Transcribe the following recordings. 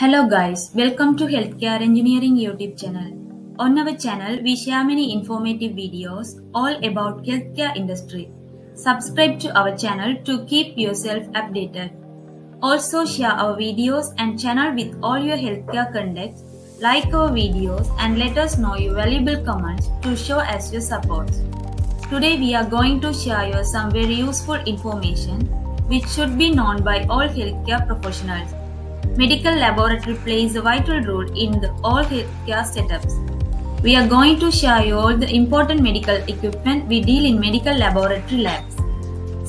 Hello guys, welcome to Healthcare Engineering YouTube channel. On our channel, we share many informative videos all about healthcare industry. Subscribe to our channel to keep yourself updated. Also share our videos and channel with all your healthcare contacts. Like our videos and let us know your valuable comments to show us your support. Today we are going to share you some very useful information which should be known by all healthcare professionals. Medical laboratory plays a vital role in all healthcare setups. We are going to share you all the important medical equipment we deal in medical laboratory labs.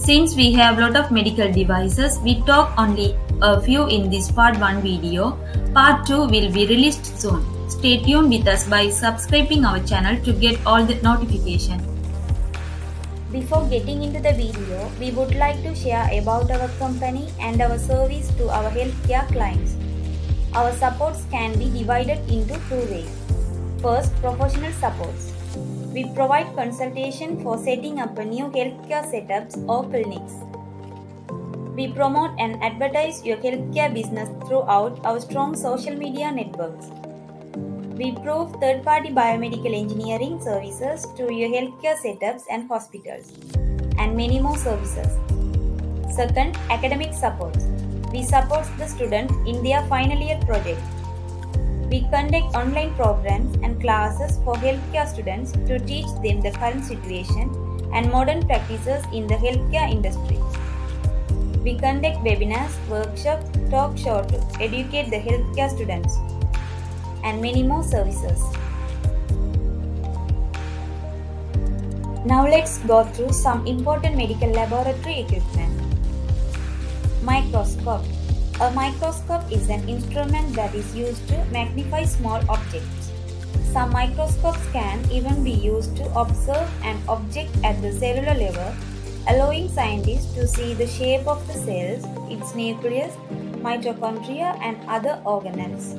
Since we have a lot of medical devices, we talk only a few in this part 1 video. Part 2 will be released soon. Stay tuned with us by subscribing our channel to get all the notification. Before getting into the video, we would like to share about our company and our service to our healthcare clients. Our supports can be divided into two ways. First, professional supports. We provide consultation for setting up a new healthcare setups or clinics. We promote and advertise your healthcare business throughout our strong social media networks. We prove third-party biomedical engineering services to your healthcare setups and hospitals, and many more services. Second, academic support. We support the students in their final year project. We conduct online programs and classes for healthcare students to teach them the current situation and modern practices in the healthcare industry. We conduct webinars, workshops, talk shows to educate the healthcare students, and many more services. Now let's go through some important medical laboratory equipment. Microscope. A microscope is an instrument that is used to magnify small objects. Some microscopes can even be used to observe an object at the cellular level, allowing scientists to see the shape of the cells, its nucleus, mitochondria, and other organelles.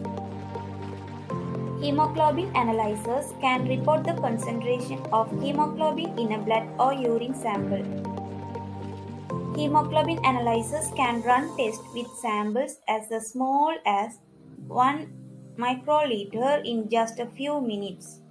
Hemoglobin analyzers can report the concentration of hemoglobin in a blood or urine sample. Hemoglobin analyzers can run tests with samples as small as 1 microliter in just a few minutes.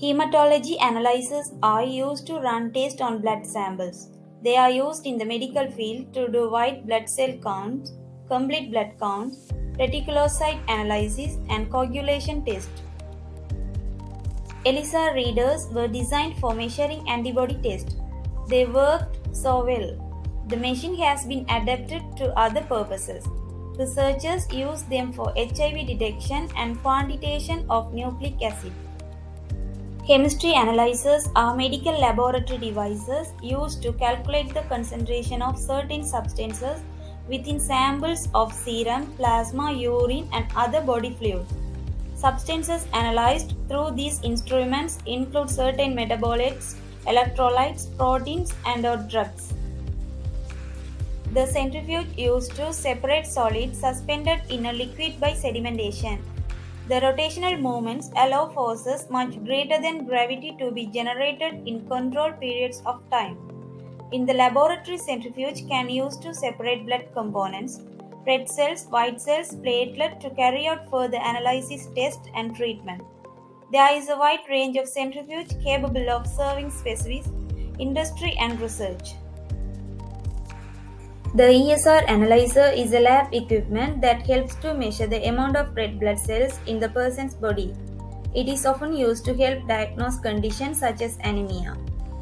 Hematology analyzers are used to run tests on blood samples. They are used in the medical field to do white blood cell counts, complete blood counts, reticulocyte analysis, and coagulation test. ELISA readers were designed for measuring antibody tests. They worked so well. The machine has been adapted to other purposes. Researchers use them for HIV detection and quantitation of nucleic acid. Chemistry analyzers are medical laboratory devices used to calculate the concentration of certain substances within samples of serum, plasma, urine, and other body fluids. Substances analyzed through these instruments include certain metabolites, electrolytes, proteins, and/or drugs. The centrifuge used to separate solids suspended in a liquid by sedimentation. The rotational movements allow forces much greater than gravity to be generated in controlled periods of time. In the laboratory, centrifuge can be used to separate blood components, red cells, white cells, platelets to carry out further analysis, tests, and treatment. There is a wide range of centrifuge capable of serving specifics, industry, and research. The ESR analyzer is a lab equipment that helps to measure the amount of red blood cells in the person's body. It is often used to help diagnose conditions such as anemia.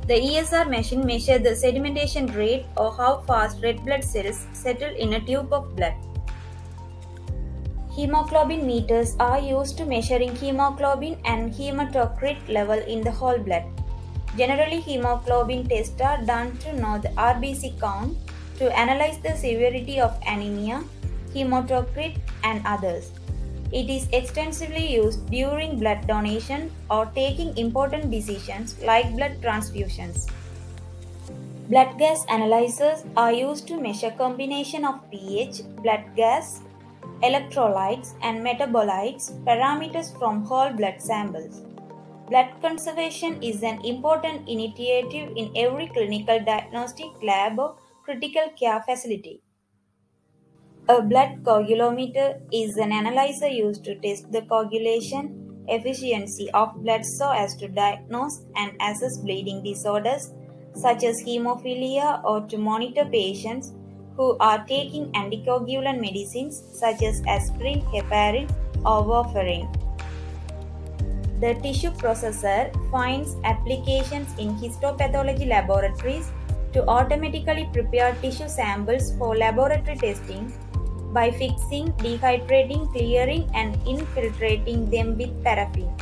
The ESR machine measures the sedimentation rate, or how fast red blood cells settle in a tube of blood. Hemoglobin meters are used to measuring hemoglobin and hematocrit level in the whole blood. Generally, hemoglobin tests are done to know the RBC count, to analyze the severity of anemia, hematocrit, and others. It is extensively used during blood donation or taking important decisions like blood transfusions. Blood gas analyzers are used to measure combination of pH, blood gas, electrolytes, and metabolites, parameters from whole blood samples. Blood conservation is an important initiative in every clinical diagnostic lab or critical care facility. A blood coagulometer is an analyzer used to test the coagulation efficiency of blood so as to diagnose and assess bleeding disorders such as hemophilia or to monitor patients who are taking anticoagulant medicines such as aspirin, heparin or warfarin. The tissue processor finds applications in histopathology laboratories to automatically prepare tissue samples for laboratory testing by fixing, dehydrating, clearing and infiltrating them with paraffin.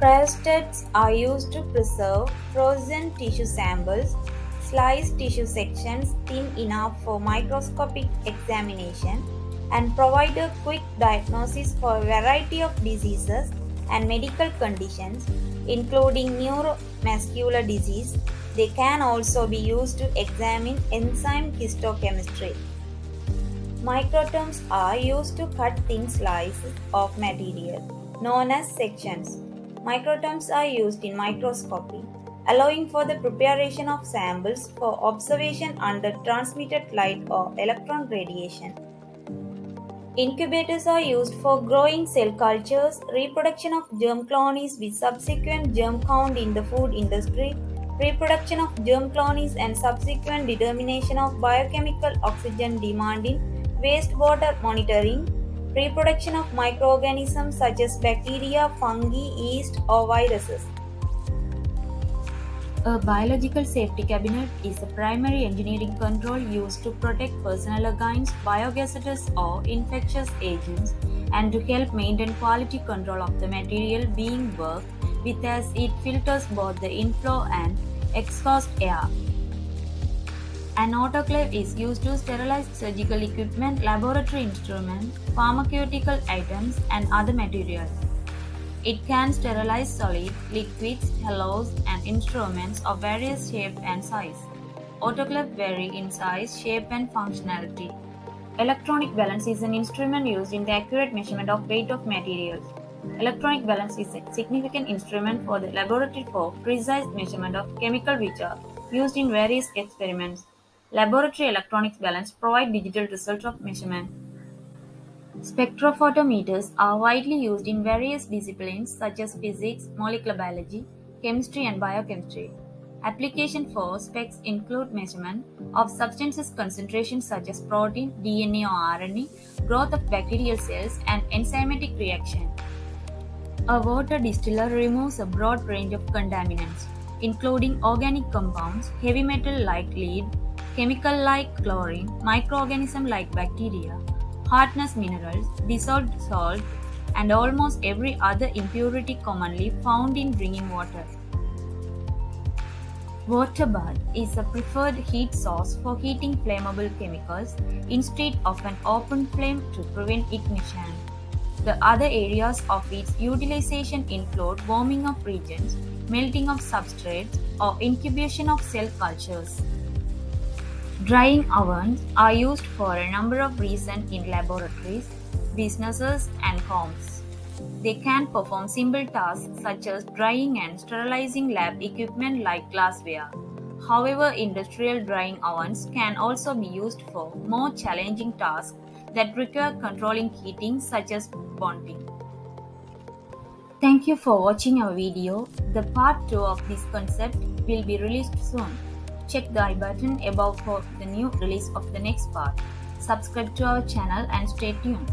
Cryostats are used to preserve frozen tissue samples, slice tissue sections thin enough for microscopic examination, and provide a quick diagnosis for a variety of diseases and medical conditions, including neuromuscular disease. They can also be used to examine enzyme histochemistry. Microtomes are used to cut thin slices of material, known as sections. Microtomes are used in microscopy, allowing for the preparation of samples for observation under transmitted light or electron radiation. Incubators are used for growing cell cultures, reproduction of germ colonies with subsequent germ count in the food industry, reproduction of germ colonies and subsequent determination of biochemical oxygen demand in wastewater monitoring, reproduction of microorganisms such as bacteria, fungi, yeast or viruses. A biological safety cabinet is a primary engineering control used to protect personnel against biohazardous or infectious agents and to help maintain quality control of the material being worked with, as it filters both the inflow and exhaust air. An autoclave is used to sterilize surgical equipment, laboratory instruments, pharmaceutical items and other materials. It can sterilize solids, liquids, hollows, and instruments of various shape and size. Autoclaves vary in size, shape, and functionality. Electronic balance is an instrument used in the accurate measurement of weight of materials. Electronic balance is a significant instrument for the laboratory for precise measurement of chemicals which are used in various experiments. Laboratory electronics balance provide digital results of measurement. Spectrophotometers are widely used in various disciplines such as physics, molecular biology, chemistry and biochemistry. Application for specs include measurement of substances concentrations such as protein, DNA or RNA, growth of bacterial cells and enzymatic reaction. A water distiller removes a broad range of contaminants, including organic compounds, heavy metal like lead, chemical like chlorine, microorganism like bacteria, hardness minerals, dissolved salt, and almost every other impurity commonly found in drinking water. Water bath is a preferred heat source for heating flammable chemicals instead of an open flame to prevent ignition. The other areas of its utilization include warming of regions, melting of substrates, or incubation of cell cultures. Drying ovens are used for a number of reasons in laboratories, businesses, and homes. They can perform simple tasks such as drying and sterilizing lab equipment like glassware. However, industrial drying ovens can also be used for more challenging tasks that require controlling heating such as bonding. Thank you for watching our video. The part 2 of this concept will be released soon. Check the I button above for the new release of the next part. Subscribe to our channel and stay tuned.